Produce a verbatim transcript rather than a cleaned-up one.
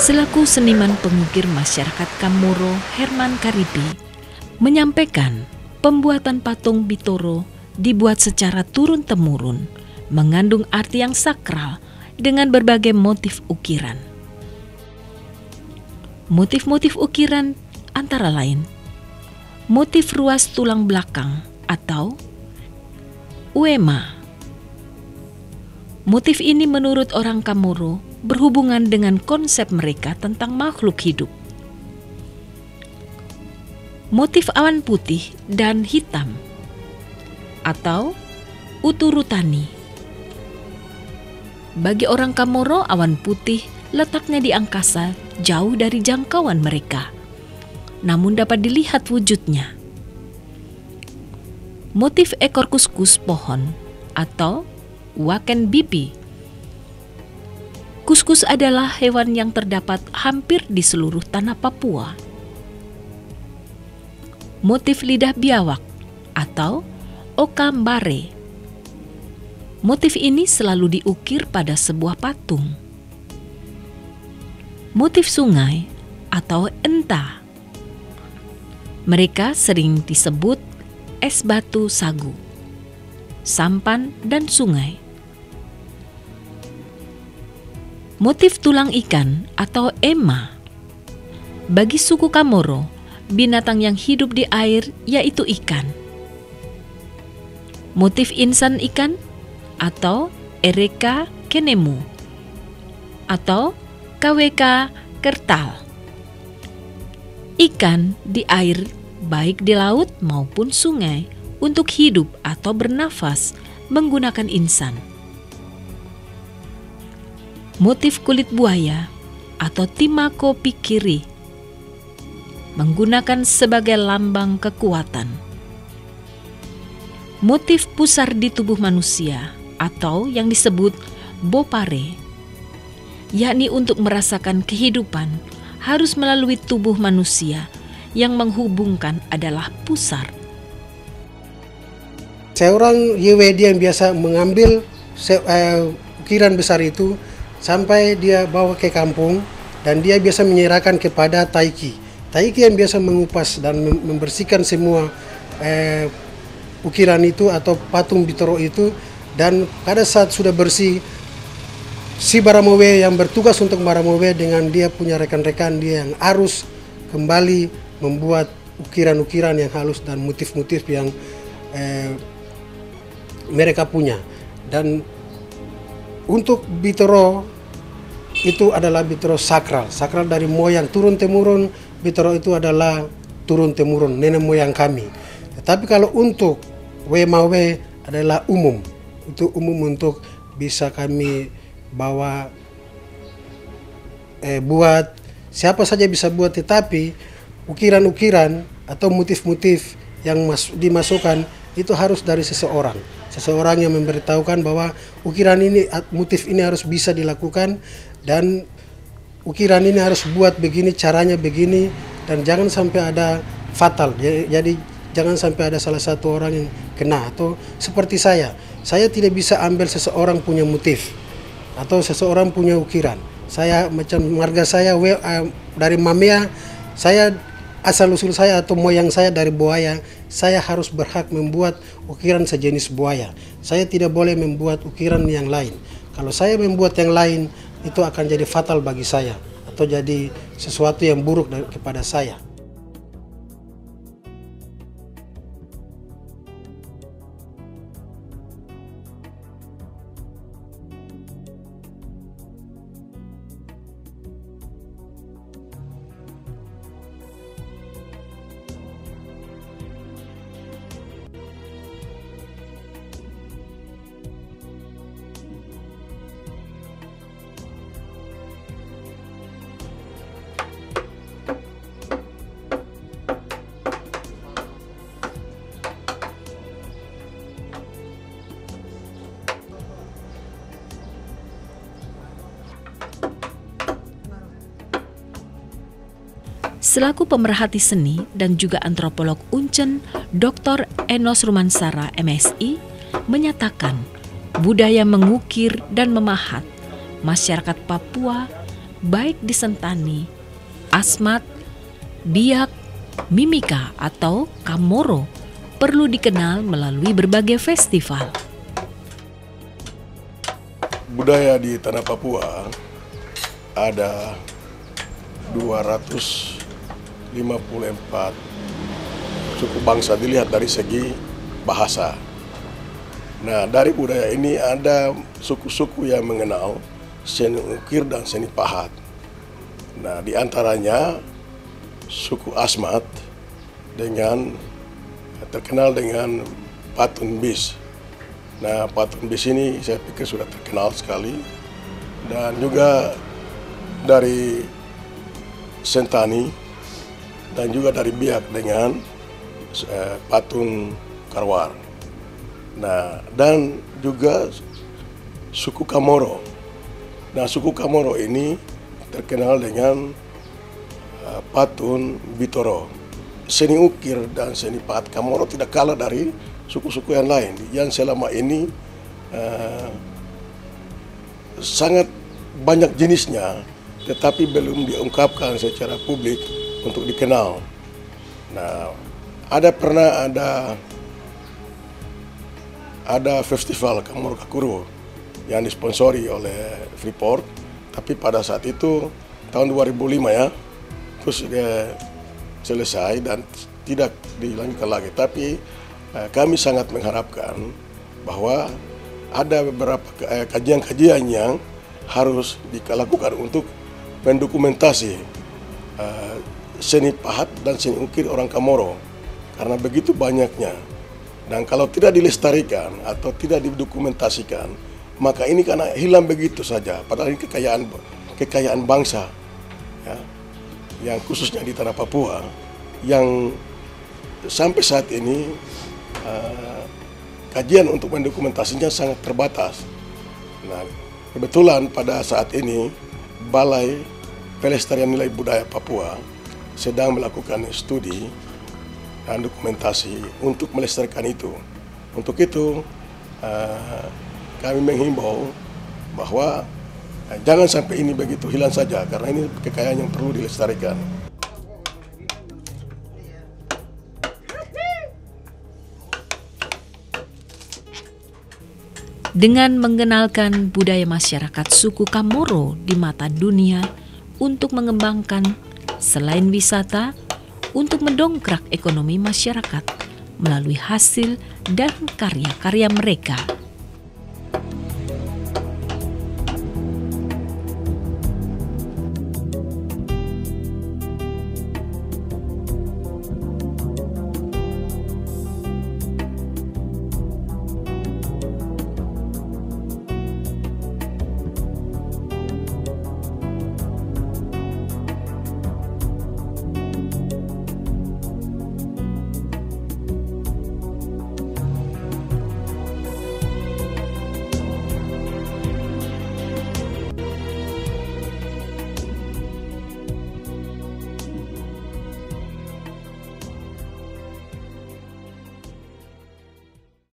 Selaku seniman pengukir masyarakat Kamoro, Herman Karibi menyampaikan pembuatan patung Mbitoro dibuat secara turun-temurun, mengandung arti yang sakral dengan berbagai motif ukiran. Motif-motif ukiran antara lain motif ruas tulang belakang atau Uema. Motif ini menurut orang Kamoro berhubungan dengan konsep mereka tentang makhluk hidup. Motif awan putih dan hitam atau uturutani. Bagi orang Kamoro, awan putih letaknya di angkasa jauh dari jangkauan mereka, namun dapat dilihat wujudnya. Motif ekor kuskus pohon atau waken bipi. Kuskus adalah hewan yang terdapat hampir di seluruh tanah Papua. Motif lidah biawak atau okambare. Motif ini selalu diukir pada sebuah patung. Motif sungai atau entah. Mereka sering disebut es batu sagu, sampan, dan sungai. Motif tulang ikan atau ema. Bagi suku Kamoro, binatang yang hidup di air yaitu ikan. Motif insan ikan atau ereka kenemu atau K W K kertal. Ikan di air baik di laut maupun sungai untuk hidup atau bernafas menggunakan insan. Motif kulit buaya atau timako pikiri menggunakan sebagai lambang kekuatan. Motif pusar di tubuh manusia atau yang disebut bopare, yakni untuk merasakan kehidupan harus melalui tubuh manusia, yang menghubungkan adalah pusar. Seorang Yewedi yang biasa mengambil ukiran besar itu sampai dia bawa ke kampung dan dia biasa menyerahkan kepada taiki. Taiki yang biasa mengupas dan membersihkan semua eh, ukiran itu atau patung Mbitoro itu, dan pada saat sudah bersih si Baramowei yang bertugas untuk Baramowei dengan dia punya rekan-rekan dia yang harus kembali membuat ukiran-ukiran yang halus dan motif-motif yang eh, mereka punya. Dan untuk Mbitoro itu adalah Mbitoro sakral, sakral dari moyang turun-temurun. Mbitoro itu adalah turun-temurun, nenek moyang kami. Tetapi kalau untuk Wemowei adalah umum, itu umum untuk bisa kami bawa, eh, buat, siapa saja bisa buat. Tetapi ukiran-ukiran atau motif-motif yang mas- dimasukkan itu harus dari seseorang. Seseorang yang memberitahukan bahwa ukiran ini, motif ini harus bisa dilakukan dan ukiran ini harus buat begini, caranya begini, dan jangan sampai ada fatal. Jadi jangan sampai ada salah satu orang yang kena atau seperti saya. Saya tidak bisa ambil seseorang punya motif atau seseorang punya ukiran. Saya macam marga saya dari Mamia, saya asal-usul saya atau moyang saya dari buaya, saya harus berhak membuat ukiran sejenis buaya. Saya tidak boleh membuat ukiran yang lain. Kalau saya membuat yang lain, itu akan jadi fatal bagi saya atau jadi sesuatu yang buruk kepada saya. Selaku pemerhati seni dan juga antropolog Uncen, Doktor Enos Rumansara, M Si, menyatakan budaya mengukir dan memahat masyarakat Papua baik di Sentani, Asmat, Biak, Mimika atau Kamoro perlu dikenal melalui berbagai festival. Budaya di tanah Papua ada dua ratus lima puluh empat suku bangsa dilihat dari segi bahasa. Nah, dari budaya ini ada suku-suku yang mengenal seni ukir dan seni pahat. Nah, di antaranya suku Asmat dengan terkenal dengan patung bis. Nah, patung bis ini saya pikir sudah terkenal sekali, dan juga dari Sentani dan juga dari Biak dengan eh, patung karwar. Nah, dan juga suku Kamoro. Nah, suku Kamoro ini terkenal dengan eh, patung Mbitoro. Seni ukir dan seni pahat Kamoro tidak kalah dari suku-suku yang lain yang selama ini eh, sangat banyak jenisnya, tetapi belum diungkapkan secara publik untuk dikenal. Nah, ada pernah ada ada festival Kamuro Kakuru yang disponsori oleh Freeport, tapi pada saat itu tahun dua ribu lima ya, terus dia selesai dan tidak dilanjutkan lagi. Tapi eh, kami sangat mengharapkan bahwa ada beberapa kajian-kajian eh, yang harus dilakukan untuk mendokumentasi uh, seni pahat dan seni ukir orang Kamoro, karena begitu banyaknya, dan kalau tidak dilestarikan atau tidak didokumentasikan, maka ini karena hilang begitu saja, padahal ini kekayaan kekayaan bangsa ya, yang khususnya di tanah Papua, yang sampai saat ini uh, kajian untuk mendokumentasinya sangat terbatas. Nah, kebetulan pada saat ini Balai Pelestarian Nilai Budaya Papua sedang melakukan studi dan dokumentasi untuk melestarikan itu. Untuk itu, eh, kami menghimbau bahwa eh, jangan sampai ini begitu hilang saja, karena ini kekayaan yang perlu dilestarikan. Dengan mengenalkan budaya masyarakat suku Kamoro di mata dunia untuk mengembangkan selain wisata, untuk mendongkrak ekonomi masyarakat melalui hasil dan karya-karya mereka.